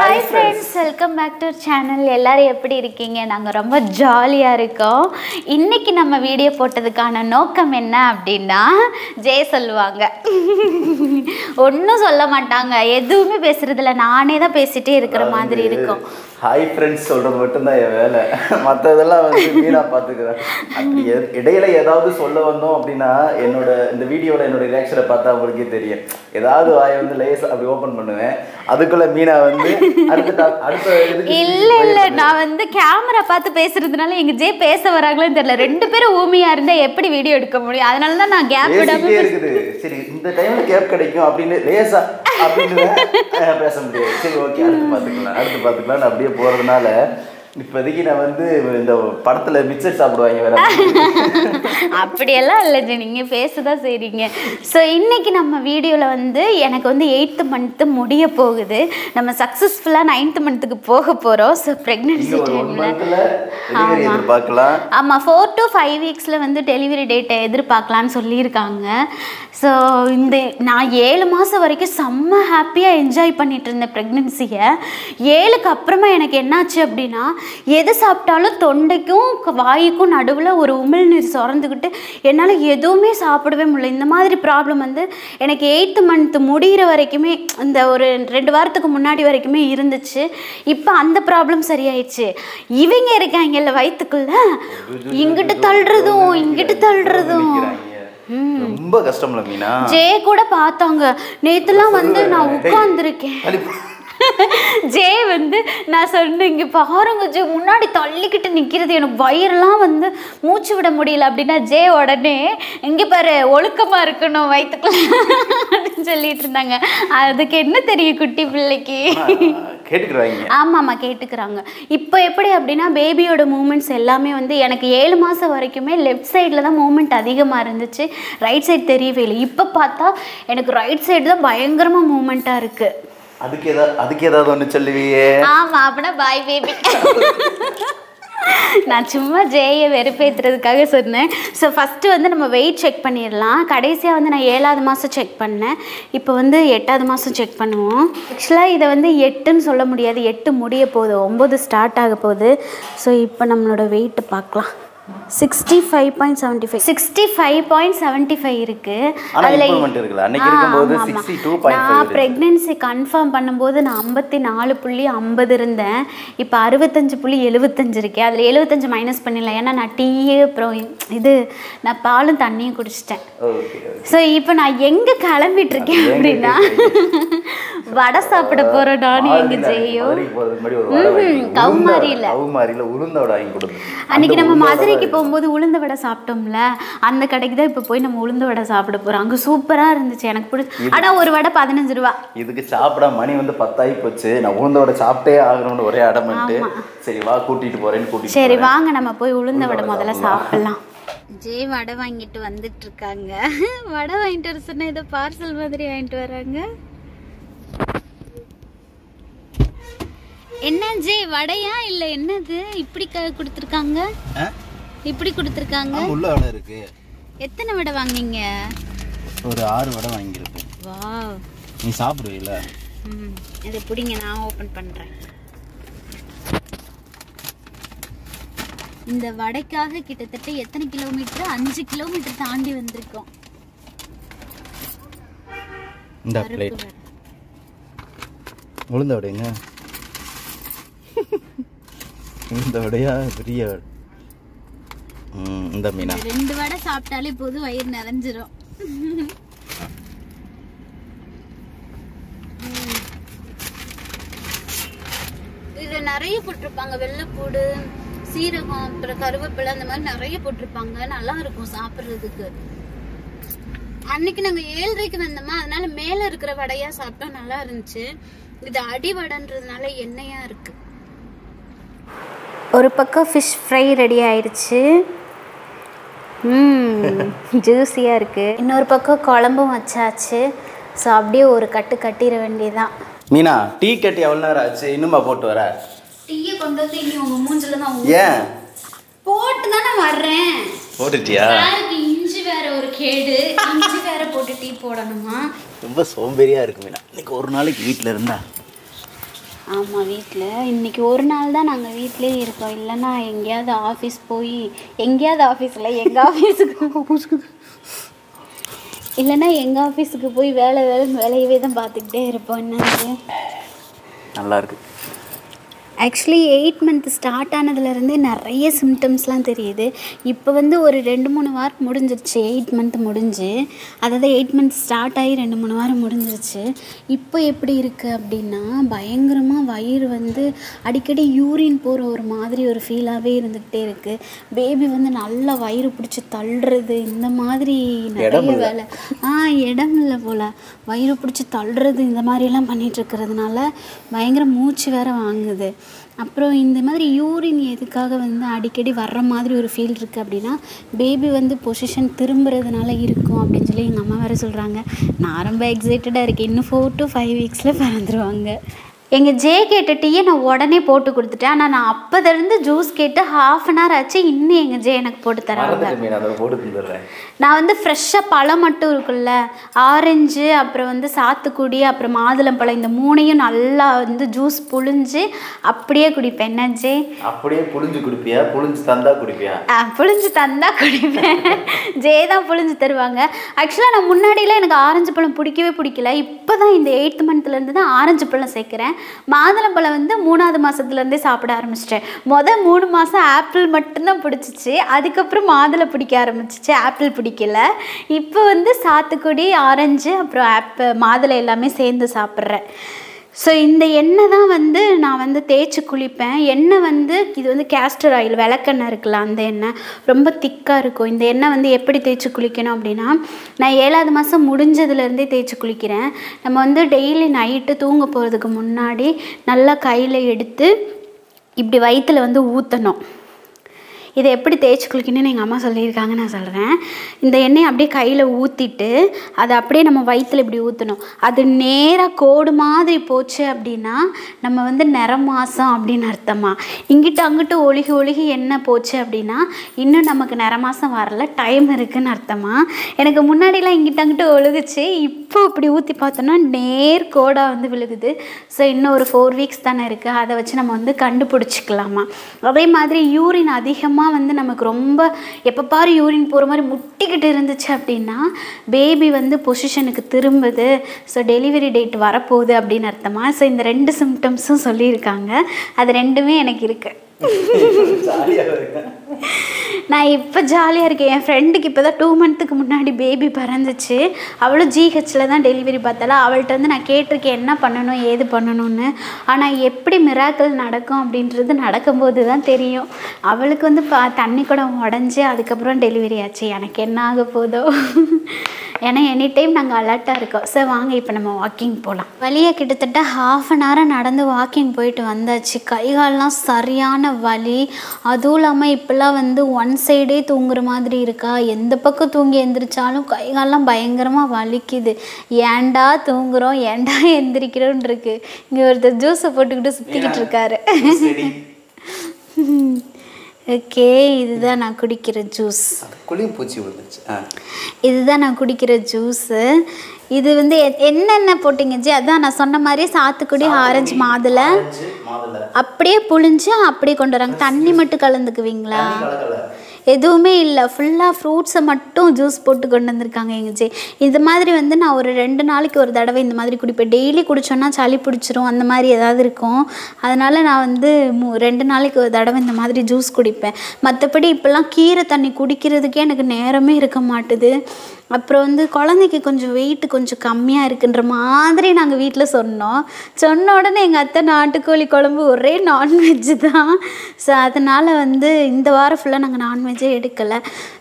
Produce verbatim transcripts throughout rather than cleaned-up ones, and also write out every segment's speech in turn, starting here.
Hi friends, welcome back to our channel. எல்லாரும் எப்படி இருக்கீங்க? நாங்க ரொம்ப ஜாலியா இருக்கோம். இன்னைக்கு நம்ம வீடியோ போட்டதுக்கான நோக்கம் என்ன அப்படினா ஜெய் சொல்வாங்க. ஒண்ணும் சொல்ல மாட்டாங்க. எதுவுமே பேசுறது இல்ல. நானே தான் பேசிட்டே இருக்கிற மாதிரி இருக்கும். Hi friends சொல்றது மட்டும் தான் என் வேலை. மத்ததெல்லாம் வந்து மீனா பாத்துக்கறா. அப்படி இடையில ஏதாவது சொல்ல வந்தோம் அப்படினா என்னோட இந்த வீடியோல என்னோட ரியாக்ஷனை பார்த்தா உங்களுக்கு தெரியும். ஏதாவது வாய் வந்து லேஸ் அப்படி ஓபன் பண்ணுவேன். அதுக்குள்ள மீனா வந்து அடுத்து அடுத்து இல்ல இல்ல நான் வந்து கேமரா பார்த்து பேசுறதுனால எங்க ஜே பேச வராங்களோ தெரியல. ரெண்டு பேரும் ஊமையா இருந்தா எப்படி வீடியோ எடுக்க முடியும்? அதனால தான் நான் கேப் விடாம இருக்குது. சரி இந்த டைம்ல கேப் கிடைக்கும் அப்படினே லேஸா அப்படினே பேச முடியாது. சரி ஓகே அடுத்து பாத்துக்கலாம். அடுத்து பாத்துக்கலாம் அப்படியே போறதுனால இப்போதைக்கு நான் வந்து இந்த படத்தில் மிச்சர் சாப்பிடுவாங்க வேற அப்படியெல்லாம் இல்லை, நீங்கள் பேச தான் செய்கிறீங்க. ஸோ இன்றைக்கி நம்ம வீடியோவில் வந்து எனக்கு வந்து எயித்து மந்த்து முடிய போகுது. நம்ம சக்ஸஸ்ஃபுல்லாக நைன்த்து மந்த்துக்கு போக போகிறோம். ஸோ ப்ரெக்னென்சி எதிர்பார்க்கலாம். ஆமாம், ஃபோர் டு ஃபைவ் வீக்ஸில் வந்து டெலிவரி டேட்டை எதிர்பார்க்கலான்னு சொல்லியிருக்காங்க. ஸோ இந்த நான் ஏழு மாதம் வரைக்கும் செம்ம ஹாப்பியாக என்ஜாய் பண்ணிகிட்டு இருந்தேன் ப்ரெக்னென்சியை. ஏழுக்கு அப்புறமா எனக்கு என்னாச்சு அப்படின்னா எது சாப்பிட்டாலும் தொண்டைக்கும் வாய்க்கும் நடுவில் ஒரு உமிழ்நீர் சுரந்துக்கிட்டு என்னால் எதுவுமே சாப்பிடவே முடியல. இந்த மாதிரி ப்ராப்ளம் வந்து எனக்கு எயித்து மந்த் முடிகிற வரைக்குமே, இந்த ஒரு ரெண்டு வாரத்துக்கு முன்னாடி வரைக்குமே இருந்துச்சு. இப்போ அந்த ப்ராப்ளம் சரியாயிடுச்சு. இவங்க இருக்காங்கல்ல வயிற்றுக்குள்ள இங்கிட்டு தள்ளுறதும் இங்கிட்டு தள்ளுறதும் ரொம்ப கஷ்டம். ஜே கூட பார்த்தாங்க நேற்றுலாம் வந்து நான் உட்கார்ந்துருக்கேன். ஜே வந்து நான் சொன்னேன் இங்கே பாருங்க ஜே முன்னாடி தள்ளிக்கிட்டு நிற்கிறது, எனக்கு வயிறெலாம் வந்து மூச்சு விட முடியல அப்படின்னா ஜே உடனே இங்கே பாரு ஒழுக்கமாக இருக்கணும் வயிற்றுக்குள்ள அப்படின்னு சொல்லிட்டு இருந்தாங்க. அதுக்கு என்ன தெரியும் குட்டி பிள்ளைக்கு? கேட்டுக்கிறாங்க. ஆமாம் ஆமாம் கேட்டுக்கிறாங்க. இப்போ எப்படி அப்படின்னா பேபியோட மூமெண்ட்ஸ் எல்லாமே வந்து எனக்கு ஏழு மாதம் வரைக்குமே லெஃப்ட் சைடில் தான் மூமெண்ட் அதிகமாக இருந்துச்சு, ரைட் சைடு தெரியவே இல்லை. இப்போ பார்த்தா எனக்கு ரைட் சைடு தான் பயங்கரமாக மூமெண்ட்டாக இருக்குது. அதுக்கு ஏதாவது அதுக்கு ஏதாவது ஒன்று சொல்லுவியே? ஆமாம் அப்படின்னா பாய் பேபி. நான் சும்மா ஜேயை வெறுப்பேற்றுறதுக்காக சொன்னேன். ஸோ ஃபஸ்ட்டு வந்து நம்ம வெயிட் செக் பண்ணிடலாம். கடைசியாக வந்து நான் ஏழாவது மாதம் செக் பண்ணேன். இப்போ வந்து எட்டாவது மாதம் செக் பண்ணுவோம். ஆக்சுவலாக இதை வந்து எட்டுன்னு சொல்ல முடியாது, எட்டு முடிய போகுது, ஒம்பது ஸ்டார்ட் ஆக போகுது. ஸோ இப்போ நம்மளோட வெயிட்டு பார்க்கலாம். Sixty five point seventy five sixty five point seventy five இருக்குது. அதில் நான் ப்ரெக்னென்சி கன்ஃபார்ம் பண்ணும்போது நான் ஐம்பத்தி நாலு புள்ளி ஐம்பது இருந்தேன். இப்போ அறுபத்தஞ்சு புள்ளி எழுபத்தஞ்சு இருக்கேன். அதில் எழுபத்தஞ்சு மைனஸ் பண்ணிடலாம், ஏன்னா நான் டீயே அப்புறம் இது நான் பாலும் தண்ணியும் குடிச்சிட்டேன். ஸோ இப்போ நான் எங்கே கிளம்பிட்டுருக்கேன் அப்படின்னா வடை சாப்பிட போகிறோம். நானும் எங்கள் ஜெய்யும் கவுமாரியில் அன்றைக்கி நம்ம மதுரைக்கு போகும்போது உளுந்த வடை சாப்பிட்டோம்ல, அந்த கடைக்கு தான் இப்போ போய் நம்ம உளுந்த வடை சாப்பிட போகிறோம். அங்கே சூப்பராக இருந்துச்சு, எனக்கு பிடிச்சி. ஆனால் ஒரு வடை பதினஞ்சு ரூபா. இதுக்கு சாப்பிட மணி வந்து பத்தாயி போச்சு. நான் உளுந்த வடை சாப்பிட்டே ஆகணும்னு ஒரே அடமெண்ட்டு. சரி வா கூட்டிகிட்டு போகிறேன்னு கூட்டிகிட்டு. சரி வாங்க நம்ம போய் உளுந்த வடை முதல்ல சாப்பிட்லாம். ஜெய் வடை வாங்கிட்டு வந்துட்டு இருக்காங்க. வடை வாங்கிட்டு வர சொன்னால் ஏதோ பார்சல் மாதிரி வாங்கிட்டு வராங்க. என்ன ஜெய் வடையா இல்ல என்னது இப்படி கொடுத்திருக்காங்க? இப்படி கொடுத்திருக்காங்க. உள்ள வடை இருக்கு. எத்தனை வடை வாங்குனீங்க? ஒரு ஆறு வடை வாங்கியிருப்பேன். வாவ், நீ சாப்பிடுவீல? ம், இத புடிங்க நான் ஓபன் பண்றேன். இந்த வடைக்காக கிட்டத்தட்ட எத்தனை கிலோமீட்டர்? அஞ்சு கிலோமீட்டர் தாண்டி வந்திருக்கோம். இந்த பிளேட் உளுந்த வடைங்க. இந்த வடையா பெரிய வடை. ம், இந்த மீனா ரெண்டு வடை சாப்பிட்டாலே போது வயிறு நிறைஞ்சிரும். இதுல நிறைய போட்டிருப்பாங்க, வெள்ளைப்பூடு, சீரகம், அப்புறம் கருவேப்பிலை, அந்த மாதிரி நிறைய போட்டிருப்பாங்க. நல்லா இருக்கும் சாப்பிட்றதுக்கு. அன்னைக்கு நாங்க ஏழரைக்கு வந்தோமா, அதனால மேல இருக்கிற வடையா சாப்பிட்டோம், நல்லா இருந்துச்சு. இது அடி வடைன்றதுனால எண்ணெயா இருக்கு. ஒரு பக்கம் ஃபிஷ் ஃப்ரை ரெடி ஆயிடுச்சு. ஜூஸியாக இருக்குது. இன்னொரு பக்கம் குழம்பும் வச்சாச்சு. ஸோ அப்படியே ஒரு கட்டு கட்டிட வேண்டியதான். மீனா டீ கட்டி எவ்வளோ நேரம் ஆச்சு? இன்னுமா போட்டு வர? டீயை கொண்டு வந்து இனி உங்கள் மூஞ்சில் தான். ஏன் போட்டு தானே வர்றேன். போட்டுட்டியா? இஞ்சி வேற ஒரு கேடு, இஞ்சி வேற போட்டு டீ போடணுமா? ரொம்ப சோம்பேறியாக இருக்கு மீனா. இன்னைக்கு ஒரு நாளைக்கு வீட்டில் இருந்தா ஆமாம், வீட்டில் இன்றைக்கி ஒரு நாள் தான் நாங்கள் வீட்டிலே இருக்கோம். இல்லைன்னா எங்கேயாவது ஆஃபீஸ் போய் எங்கேயாவது ஆஃபீஸில் எங்கள் ஆஃபீஸுக்கு இல்லைன்னா எங்கள் ஆஃபீஸுக்கு போய் வேலை வேலை வேலையவே தான் பார்த்துக்கிட்டே இருப்போம். என்னது நல்லா இருக்குது. ஆக்சுவலி எயிட் மந்த் ஸ்டார்ட் ஆனதுலேருந்தே நிறைய சிம்டம்ஸ்லாம் தெரியுது. இப்போ வந்து ஒரு ரெண்டு மூணு வாரம் முடிஞ்சிருச்சு, எயிட் மந்த் முடிஞ்சு, அதாவது எயிட் மந்த் ஸ்டார்ட் ஆகி ரெண்டு மூணு வாரம் முடிஞ்சிருச்சு. இப்போ எப்படி இருக்குது அப்படின்னா, பயங்கரமாக வயிறு வந்து அடிக்கடி யூரின் போகிற ஒரு மாதிரி ஒரு ஃபீலாகவே இருந்துக்கிட்டே இருக்குது. பேபி வந்து நல்லா வயிறு பிடிச்சி தள்ளுறது, இந்த மாதிரி நிறைய வேலை ஆ இடம் இல்லை போல் வயிறு பிடிச்சி தள்ளுறது இந்த மாதிரிலாம் பண்ணிகிட்ருக்கிறதுனால பயங்கர மூச்சு வேறு வாங்குது. அப்புறம் இந்த மாதிரி யூரின் எதுக்காக வந்து அடிக்கடி வர்ற மாதிரி ஒரு ஃபீல் இருக்குது அப்படின்னா, பேபி வந்து பொசிஷன் திரும்புறதுனால இருக்கும் அப்படின்னு சொல்லி எங்கள் அம்மா வேறு சொல்கிறாங்க. நான் ரொம்ப எக்ஸைட்டடாக இருக்கேன், இன்னும் ஃபோர் டு ஃபைவ் வீக்ஸில் பறந்துருவாங்க. எங்கள் ஜே கேட்ட டீயை நான் உடனே போட்டு கொடுத்துட்டேன். ஆனால் நான் அப்போதிருந்து ஜூஸ் கேட்டு ஹாஃப் அன் ஹவர் ஆச்சு, இன்னும் எங்கள் ஜே எனக்கு போட்டு தராங்க. நான் வந்து ஃப்ரெஷ்ஷாக பழம் மட்டும் இருக்குல்ல, ஆரஞ்சு அப்புறம் வந்து சாத்துக்குடி அப்புறம் மாதுளம்பழம், இந்த மூணையும் நல்லா வந்து ஜூஸ் புழிஞ்சு அப்படியே குடிப்பேன். என்ன ஜே அப்படியே புழிஞ்சு குடிப்பியா? புழிஞ்சு தந்தா குடிப்பியா? ஆ, புழிஞ்சு தந்தா குடிப்பேன். ஜே தான் புழிஞ்சு தருவாங்க. ஆக்சுவலாக நான் முன்னாடியெலாம் எனக்கு ஆரஞ்சு பழம் பிடிக்கவே பிடிக்கல. இப்போ தான் இந்த எயித்து மந்த்லேருந்து தான் ஆரஞ்சு பழம் சேர்க்குறேன். மாதுளம்பழம் வந்து மூணாவது மாதத்துலேருந்தே சாப்பிட ஆரம்பிச்சிட்டேன். மொதல் மூணு மாதம் ஆப்பிள் மட்டும்தான் பிடிச்சிச்சு, அதுக்கப்புறம் மாதுளை பிடிக்க ஆரம்பிச்சிச்சு, ஆப்பிள் பிடிக்கல. இப்போ வந்து சாத்துக்குடி, ஆரஞ்சு அப்புறம் ஆப் மாதுளை எல்லாமே சேர்ந்து சாப்பிட்றேன். ஸோ இந்த எண்ணெய் தான் வந்து நான் வந்து தேய்ச்சி குளிப்பேன். எண்ணெய் வந்து இது வந்து கேஸ்டர் ஆயில், விளக்கெண்ணெய் இருக்குல்ல அந்த எண்ணெய், ரொம்ப திக்காக இருக்கும். இந்த எண்ணெய் வந்து எப்படி தேய்ச்சி குளிக்கணும் அப்படின்னா, நான் ஏழாவது மாதம் முடிஞ்சதுலேருந்தே தேய்ச்சி குளிக்கிறேன். நம்ம வந்து டெய்லி நைட்டு தூங்க போகிறதுக்கு முன்னாடி நல்லா கையில் எடுத்து இப்படி வயிற்றில் வந்து ஊற்றணும். இதை எப்படி தேய்ச்சி குளிக்கணும்னு எங்கள் அம்மா சொல்லியிருக்காங்க, நான் சொல்கிறேன். இந்த எண்ணெயை அப்படியே கையில் ஊற்றிட்டு அதை அப்படியே நம்ம வயிற்றில் இப்படி ஊற்றணும். அது நேராக கோடு மாதிரி போச்சு அப்படின்னா நம்ம வந்து நிறமாசம் அப்படின்னு அர்த்தமா. இங்கிட்ட அங்கிட்ட ஒழுகி ஒழுகி எண்ணெய் போச்சு அப்படின்னா இன்னும் நமக்கு நிறமாசம் வரல, டைம் இருக்குதுன்னு அர்த்தமா. எனக்கு முன்னாடிலாம் இங்கிட்ட அங்கிட்ட ஒழுகுச்சு, இப்போ இப்படி ஊற்றி பார்த்தோன்னா நேர் கோடாக வந்து விழுகுது. ஸோ இன்னும் ஒரு ஃபோர் வீக்ஸ் தானே இருக்குது, அதை வச்சு நம்ம வந்து கண்டுபிடிச்சிக்கலாமா. அதே மாதிரி யூரின் அதிகமாக வந்து நமக்கு ரொம்ப எப்போ பாரு யூரின் போகிற மாதிரி முட்டிக்கிட்டு இருந்துச்சு அப்படின்னா பேபி வந்து பொசிஷனுக்கு திரும்புது, ஸோ டெலிவரி டேட் வரப்போகுது அப்படின்னு அர்த்தமா. ஸோ இந்த ரெண்டு சிம்டம்ஸும் சொல்லியிருக்காங்க, அது ரெண்டுமே எனக்கு இருக்கு. நான் இப்போ ஜாலியாக இருக்கேன். என் ஃப்ரெண்டுக்கு இப்போ தான் டூ மந்த்துக்கு முன்னாடி பேபி பிறந்துச்சு. அவளும் ஜிஹெச்சில் தான் டெலிவரி பார்த்தாளா. அவள்கிட்ட வந்து நான் கேட்டிருக்கேன் என்ன பண்ணணும் ஏது பண்ணணும்னு. ஆனால் எப்படி மிராக்கள் நடக்கும் அப்படின்றது நடக்கும்போது தான் தெரியும். அவளுக்கு வந்து பா தண்ணி குடம் உடஞ்சி அதுக்கப்புறம் டெலிவரி ஆச்சு. எனக்கு என்ன ஆக போதோ, ஏன்னா எனி டைம் நாங்கள் அலர்ட்டாக இருக்கோம். சார் வாங்க இப்போ நம்ம வாக்கிங் போகலாம். வலியை கிட்டத்தட்ட ஹாஃப் அன் ஹவர் நடந்து வாக்கிங் போயிட்டு வந்தாச்சு. கை கால்லாம் சரியான வலி. அதுவும் இல்லாமல் இப்போல்லாம் வந்து ஒன் சைடே தூங்குற மாதிரி இருக்கா, எந்த பக்கம் தூங்கி எந்திரிச்சாலும் கை கால்லாம் பயங்கரமாக வலிக்குது. ஏண்டா தூங்குகிறோம் ஏண்டா எந்திரிக்கிறோன்னு இருக்கு. இங்கே ஒருத்தர் ஜூஸை போட்டுக்கிட்டு சுற்றிக்கிட்டு இருக்காரு. ஓகே, இதுதான் நான் குடிக்கிற ஜூஸ். இதுதான் நான் குடிக்கிற ஜூஸு. இது வந்து என்னென்ன போட்டிங்க ஜி? அதான் நான் சொன்ன மாதிரி சாத்துக்குடி, ஆரஞ்சு, மாதுளை அப்படியே புழிஞ்சு அப்படியே கொண்டு வராங்க. தண்ணி மட்டும் கலந்துக்குவீங்களா? எதுவுமே இல்லை, ஃபுல்லாக ஃப்ரூட்ஸை மட்டும் ஜூஸ் போட்டு கொண்டு வந்திருக்காங்க எங்கள் ஜி. இது மாதிரி வந்து நான் ஒரு ரெண்டு நாளைக்கு ஒரு தடவை இந்த மாதிரி குடிப்பேன். டெய்லி குடித்தோன்னா சளி பிடிச்சிரும், அந்த மாதிரி ஏதாவது இருக்கும். அதனால் நான் வந்து மூ ரெண்டு நாளைக்கு ஒரு தடவை இந்த மாதிரி ஜூஸ் குடிப்பேன். மற்றபடி இப்போல்லாம் கீரை தண்ணி குடிக்கிறதுக்கே எனக்கு நேரமே இருக்க மாட்டுது. அப்புறம் வந்து குழந்தைக்கு கொஞ்சம் வெயிட்டு கொஞ்சம் கம்மியாக இருக்குன்ற மாதிரி நாங்கள் வீட்டில் சொன்னோம். சொன்ன உடனே எங்கள் அத்தை நாட்டுக்கோழி குழம்பு, ஒரே நான்வெஜ்ஜு தான். ஸோ அதனால் வந்து இந்த வாரம் ஃபுல்லாக நாங்கள் நான்வெஜ்ஜே எடுக்கலை.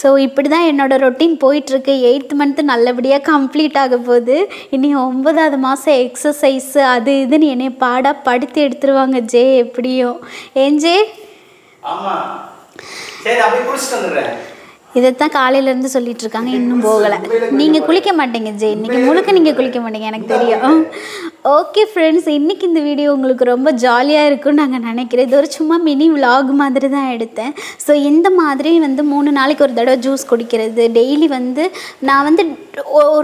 ஸோ இப்படி தான் என்னோடய ரொட்டீன் போயிட்டுருக்கு. எயித்து மந்த்து நல்லபடியாக கம்ப்ளீட் ஆக போகுது. இனி ஒன்பதாவது மாதம் எக்ஸசைஸு அது இதுன்னு என்னை பாடாக படுத்து எடுத்துருவாங்க ஜே. எப்படியும் ஏன் ஜே? இதைத்தான் காலையிலேருந்து சொல்லிட்டு இருக்காங்க, இன்னும் போகலை. நீங்கள் குளிக்க மாட்டீங்க ஜெய், இன்றைக்கி முழுக்க நீங்கள் குளிக்க மாட்டீங்க, எனக்கு தெரியும். ஓகே ஃப்ரெண்ட்ஸ், இன்றைக்கி இந்த வீடியோ உங்களுக்கு ரொம்ப ஜாலியாக இருக்கும்னு நாங்கள் நினைக்கிறேன். இது ஒரு சும்மா மினி விலாக் மாதிரி தான் எடுத்தேன். ஸோ இந்த மாதிரி வந்து மூணு நாளைக்கு ஒரு தடவை ஜூஸ் குடிக்கிறது, டெய்லி வந்து நான் வந்து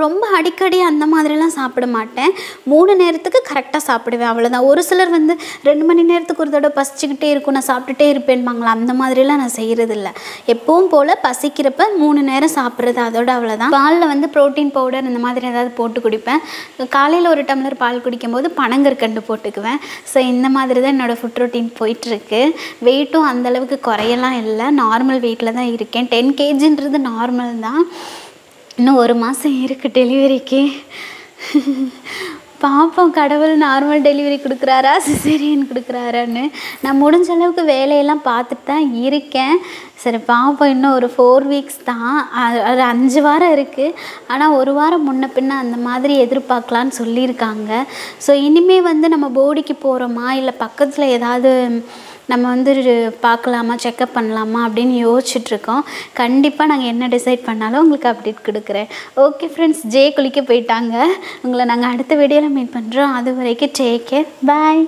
ரொம்ப அடிக்கடி அந்த மாதிரிலாம் சாப்பிட மாட்டேன். மூணு நேரத்துக்கு கரெக்டாக சாப்பிடுவேன், அவ்வளோதான். ஒரு சிலர் வந்து ரெண்டு மணி நேரத்துக்கு ஒரு தடவை பசிச்சுக்கிட்டே இருக்கும், நான் சாப்பிட்டுட்டே இருப்பேன்பாங்களா, அந்த மாதிரிலாம் நான் செய்கிறதில்ல. எப்பவும் போல் பசிக்கிறப்ப மூணு நேரம் சாப்பிட்றது, அதோட அவ்வளோதான். பாலில் வந்து ப்ரோட்டீன் பவுடர் இந்த மாதிரி ஏதாவது போட்டு குடிப்பேன். காலையில் ஒரு டம்ளர் பால் குடிக்கும்போது பனங்கற்கண்டு போட்டுக்குவேன். ஸோ இந்த மாதிரி தான் என்னோடய ஃபுட் ரொட்டீன் போயிட்டுருக்கு. வெயிட்டும் அந்தளவுக்கு குறையலாம் இல்லை, நார்மல் வெயிட்டில் தான் இருக்கேன். டென் கேஜின்றது நார்மல் தான். இன்னும் ஒரு மாதம் இருக்குது டெலிவரிக்கு. பார்ப்போம் கடவுள் நார்மல் டெலிவரி கொடுக்குறாரா சிசேரியன் கொடுக்குறாரான்னு. நான் முடிஞ்ச அளவுக்கு வேலையெல்லாம் பார்த்துட்டு தான் இருக்கேன். சரி பார்ப்போம், இன்னும் ஒரு ஃபோர் வீக்ஸ் தான், அது அஞ்சு வாரம் இருக்குது. ஆனால் ஒரு வாரம் முன்ன பின்ன அந்த மாதிரி எதிர்பார்க்கலான்னு சொல்லியிருக்காங்க. ஸோ இனிமேல் வந்து நம்ம போடிக்கு போகிறோமா இல்லை பக்கத்தில் ஏதாவது நம்ம வந்து பார்க்கலாமா, செக்கப் பண்ணலாமா அப்படின்னு யோசிச்சுட்ருக்கோம். கண்டிப்பாக நாங்கள் என்ன டிசைட் பண்ணாலும் உங்களுக்கு அப்டேட் கொடுக்குறேன். ஓகே ஃப்ரெண்ட்ஸ், ஜே குளிக்க போயிட்டாங்க. உங்களை நாங்கள் அடுத்த வீடியோவில் மீட் பண்ணுறோம். அது வரைக்கும் டேக் கேர், பாய்.